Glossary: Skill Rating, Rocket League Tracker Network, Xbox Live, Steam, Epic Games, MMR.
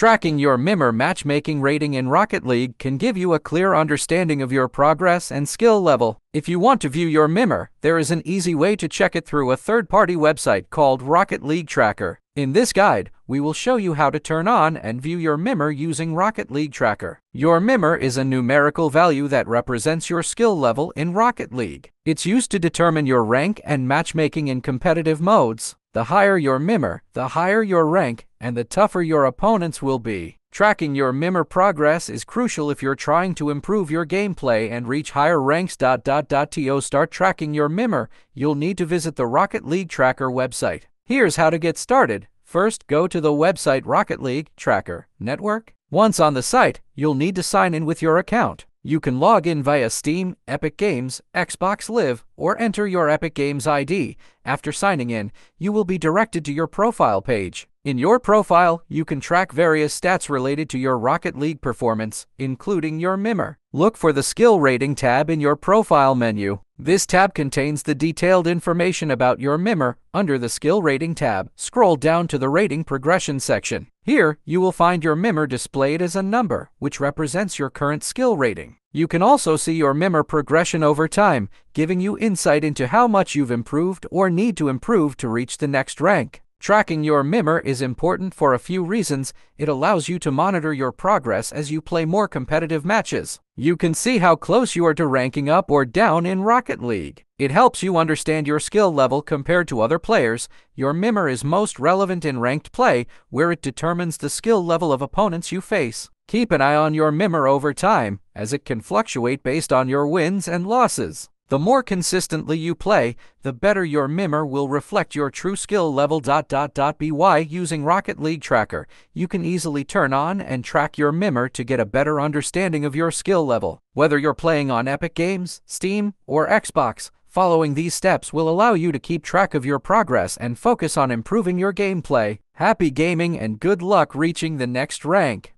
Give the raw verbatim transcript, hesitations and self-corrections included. Tracking your M M R matchmaking rating in Rocket League can give you a clear understanding of your progress and skill level. If you want to view your M M R, there is an easy way to check it through a third-party website called Rocket League Tracker. In this guide, we will show you how to turn on and view your M M R using Rocket League Tracker. Your M M R is a numerical value that represents your skill level in Rocket League. It's used to determine your rank and matchmaking in competitive modes. The higher your M M R, the higher your rank, and the tougher your opponents will be. Tracking your M M R progress is crucial if you're trying to improve your gameplay and reach higher ranks. To start tracking your M M R, you'll need to visit the Rocket League Tracker website. Here's how to get started. First, go to the website Rocket League Tracker Network. Once on the site, you'll need to sign in with your account. You can log in via Steam, Epic Games, Xbox Live, or enter your Epic Games I D. After signing in, you will be directed to your profile page. In your profile, you can track various stats related to your Rocket League performance, including your M M R. Look for the Skill Rating tab in your profile menu. This tab contains the detailed information about your M M R. Under the Skill Rating tab, scroll down to the Rating Progression section. Here, you will find your M M R displayed as a number, which represents your current skill rating. You can also see your M M R progression over time, giving you insight into how much you've improved or need to improve to reach the next rank. Tracking your M M R is important for a few reasons. It allows you to monitor your progress as you play more competitive matches. You can see how close you are to ranking up or down in Rocket League. It helps you understand your skill level compared to other players. Your M M R is most relevant in ranked play, where it determines the skill level of opponents you face. Keep an eye on your M M R over time, as it can fluctuate based on your wins and losses. The more consistently you play, the better your M M R will reflect your true skill level. By using Rocket League Tracker, you can easily turn on and track your M M R to get a better understanding of your skill level. Whether you're playing on Epic Games, Steam, or Xbox, following these steps will allow you to keep track of your progress and focus on improving your gameplay. Happy gaming and good luck reaching the next rank!